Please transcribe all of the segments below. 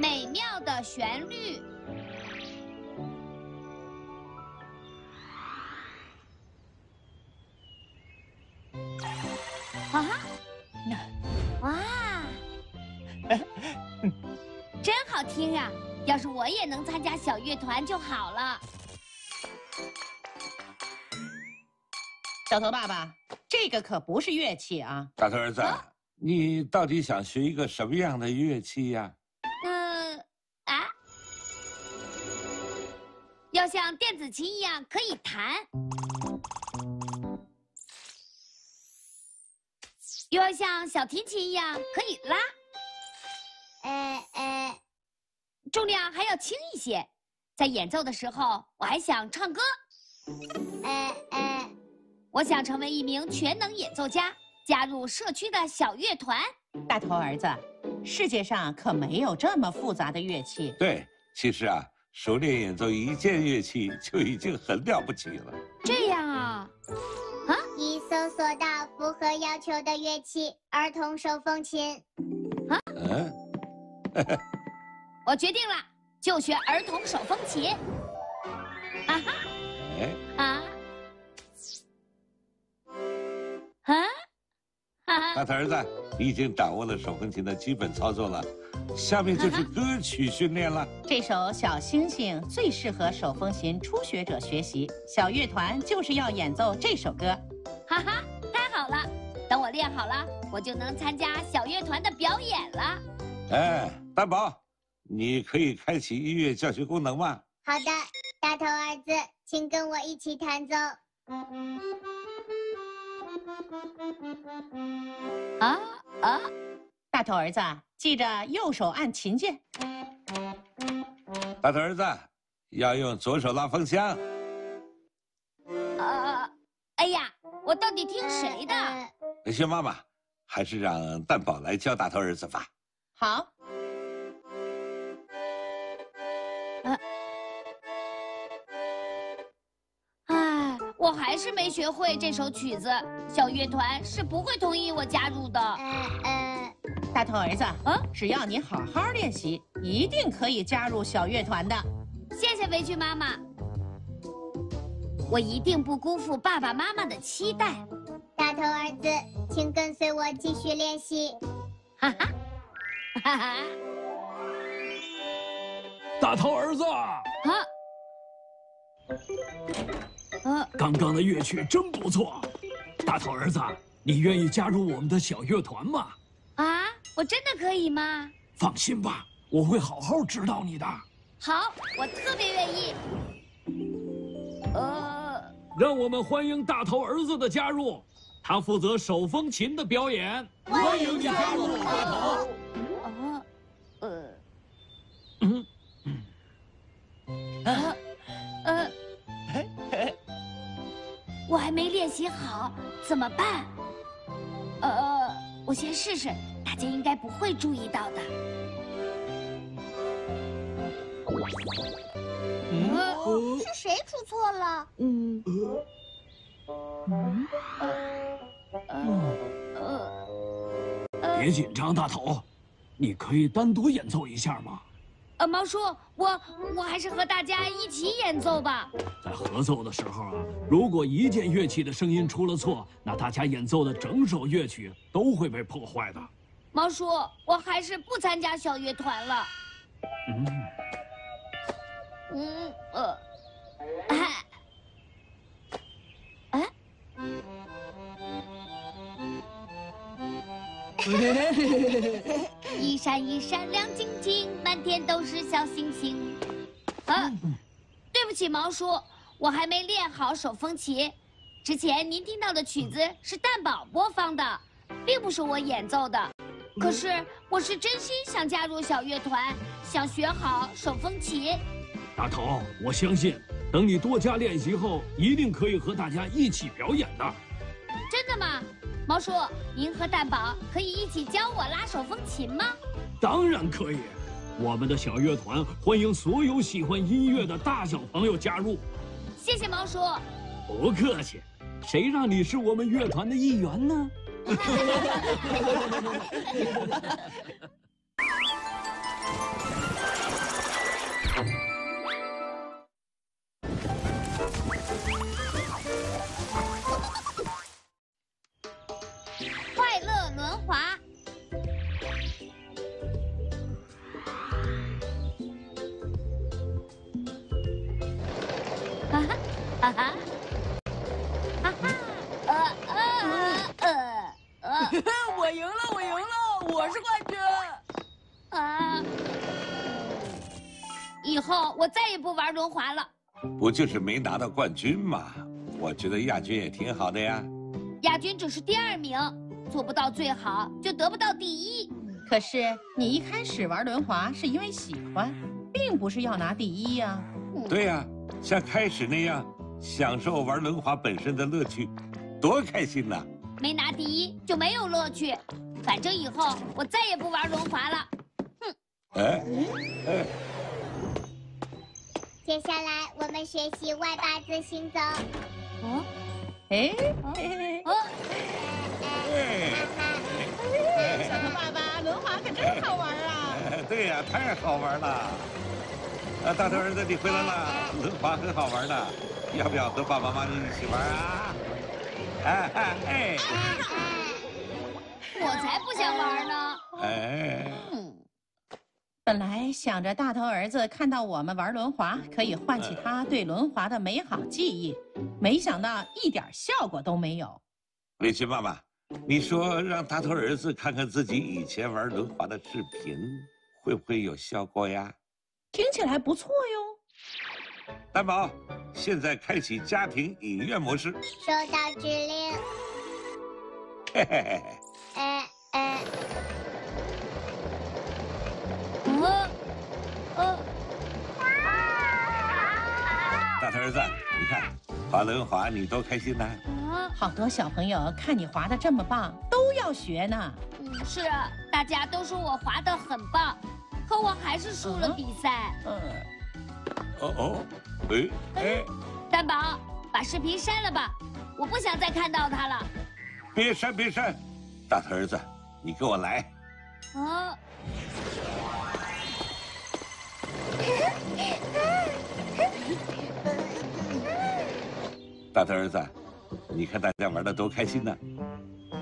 美妙的旋律。啊！哇！真好听啊！要是我也能参加小乐团就好了。小头爸爸，这个可不是乐器啊！大头儿子，你到底想学一个什么样的乐器呀？ 要像电子琴一样可以弹，又要像小提琴一样可以拉，重量还要轻一些。在演奏的时候，我还想唱歌。我想成为一名全能演奏家，加入社区的小乐团。大头儿子，世界上可没有这么复杂的乐器。对，其实啊。 熟练演奏一件乐器就已经很了不起了。这样啊，啊！已搜索到符合要求的乐器，儿童手风琴。啊？嗯、啊。我决定了，就学儿童手风琴。啊哈！哎啊啊！啊大头儿子，你已经掌握了手风琴的基本操作了。 下面就是歌曲训练了。这首《小星星》最适合手风琴初学者学习，小乐团就是要演奏这首歌。哈哈，太好了！等我练好了，我就能参加小乐团的表演了。哎，担保，你可以开启音乐教学功能吗？好的，大头儿子，请跟我一起弹奏。啊啊！ 大头儿子，记着右手按琴键。大头儿子，要用左手拉风箱。哎呀，我到底听谁的？薛妈妈，还是让蛋宝来教大头儿子吧。好。哎，我还是没学会这首曲子，小乐团是不会同意我加入的。大头儿子，只要你好好练习，一定可以加入小乐团的。谢谢围裙妈妈，我一定不辜负爸爸妈妈的期待。大头儿子，请跟随我继续练习。哈哈，哈哈。大头儿子，刚刚的乐曲真不错。大头儿子，你愿意加入我们的小乐团吗？ 啊，我真的可以吗？放心吧，我会好好指导你的。好，我特别愿意。让我们欢迎大头儿子的加入，他负责手风琴的表演。欢迎你加入，大头。我还没练习好，怎么办？我先试试，大家应该不会注意到的。是谁出错了？别紧张，大头，你可以单独演奏一下吗？毛叔，我还是和大家一起演奏吧。在合奏的时候啊，如果一件乐器的声音出了错，那大家演奏的整首乐曲都会被破坏的。毛叔，我还是不参加小乐团了。一闪一闪亮晶晶，满天都是小星星。对不起，毛叔，我还没练好手风琴。之前您听到的曲子是蛋宝播放的，并不是我演奏的。可是我是真心想加入小乐团，想学好手风琴。大头，我相信，等你多加练习后，一定可以和大家一起表演的。真的吗？ 毛叔，您和蛋宝可以一起教我拉手风琴吗？当然可以，我们的小乐团欢迎所有喜欢音乐的大小朋友加入。谢谢毛叔。不客气，谁让你是我们乐团的一员呢？哈哈，哈哈，我赢了，我赢了，我是冠军。啊！以后我再也不玩轮滑了。不就是没拿到冠军吗？我觉得亚军也挺好的呀。亚军只是第二名，做不到最好就得不到第一。可是你一开始玩轮滑是因为喜欢，并不是要拿第一呀。对呀，像开始那样。 享受玩轮滑本身的乐趣，多开心呐！没拿第一就没有乐趣，反正以后我再也不玩轮滑了。哼！哎！接下来我们学习外八字行走。哦，哎，哦，小头爸爸，轮滑可真好玩啊！对呀，太好玩了！啊，大头儿子，你回来了，轮滑很好玩的。 要不要和爸爸妈妈一起玩啊？哎，我才不想玩呢！哎，本来想着大头儿子看到我们玩轮滑，可以唤起他对轮滑的美好记忆，没想到一点效果都没有。伟琪妈妈，你说让大头儿子看看自己以前玩轮滑的视频，会不会有效果呀？听起来不错哟。担保。 现在开启家庭影院模式。收到指令。嘿嘿嘿。大头儿子，你看滑轮滑你多开心呐！啊，好多小朋友看你滑得这么棒，都要学呢。嗯，是，大家都说我滑得很棒，可我还是输了比赛。哎，担保，把视频删了吧，我不想再看到他了。别删，别删，大头儿子，你跟我来。啊！大头儿子，你看大家玩的多开心呢，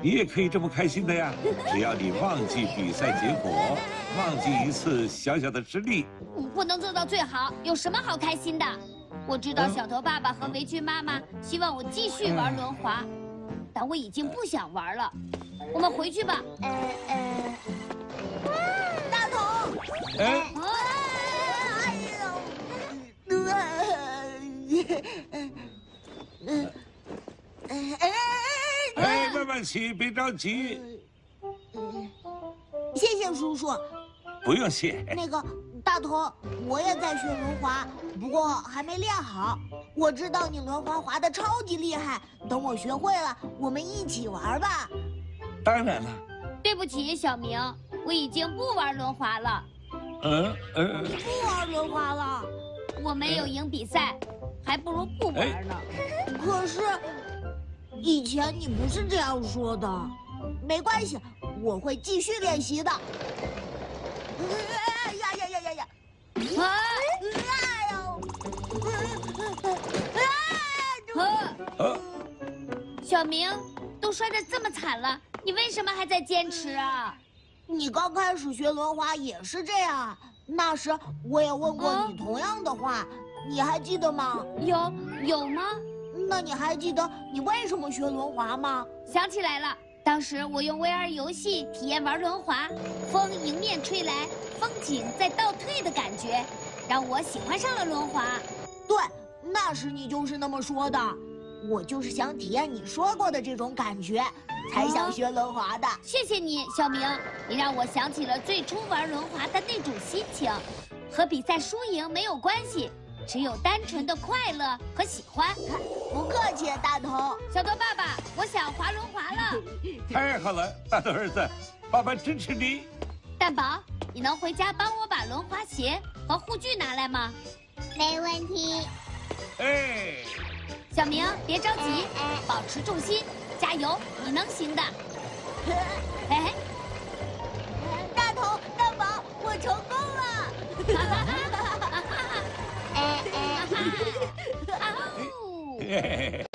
你也可以这么开心的呀！只要你忘记比赛结果，忘记一次小小的失利。 不能做到最好，有什么好开心的？我知道小头爸爸和围裙妈妈希望我继续玩轮滑，但我已经不想玩了。我们回去吧。大头。慢慢骑，别着急。谢谢叔叔。不用谢。那个。 大头，我也在学轮滑，不过还没练好。我知道你轮滑滑得超级厉害，等我学会了，我们一起玩吧。当然了。对不起，小明，我已经不玩轮滑了。不玩轮滑了？我没有赢比赛，还不如不玩呢。可是，以前你不是这样说的。没关系，我会继续练习的。 呀！小明，都摔得这么惨了，你为什么还在坚持啊？你刚开始学轮滑也是这样，那时我也问过你同样的话，你还记得吗？有吗？那你还记得你为什么学轮滑吗？想起来了。 当时我用 VR 游戏体验玩轮滑，风迎面吹来，风景在倒退的感觉，让我喜欢上了轮滑。对，那时你就是那么说的，我就是想体验你说过的这种感觉，才想学轮滑的。谢谢你，小明，你让我想起了最初玩轮滑的那种心情，和比赛输赢没有关系。 只有单纯的快乐和喜欢，不客气，大头。小头爸爸，我想滑轮滑了。太好了，大头儿子，爸爸支持你。蛋宝，你能回家帮我把轮滑鞋和护具拿来吗？没问题。哎，小明，别着急，保持重心，加油，你能行的。哎，大头，蛋宝，我成功了。哈哈哈！ 嘿嘿嘿，